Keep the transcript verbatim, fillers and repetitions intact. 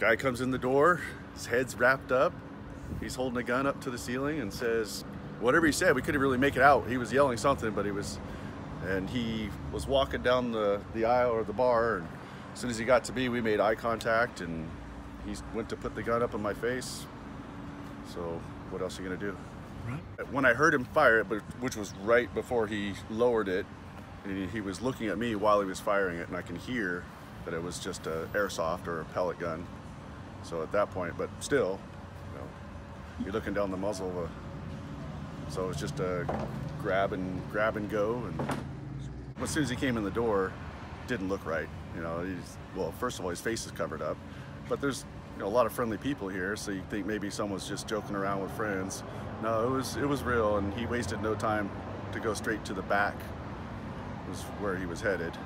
Guy comes in the door, his head's wrapped up, he's holding a gun up to the ceiling and says, whatever he said, we couldn't really make it out. He was yelling something, but he was, and he was walking down the, the aisle or the bar, and as soon as he got to me, we made eye contact, and he went to put the gun up in my face. So what else are you gonna do? Right. When I heard him fire it, which was right before he lowered it, and he was looking at me while he was firing it, and I can hear that it was just an airsoft or a pellet gun. So at that point, but still, you know, you're looking down the muzzle of a, so it was just a grab and grab and go. And as soon as he came in the door, it didn't look right. You know, he's, well, first of all, his face is covered up, but there's you know, a lot of friendly people here, so you think maybe someone's just joking around with friends. No, it was it was real, and he wasted no time to go straight to the back, was where he was headed.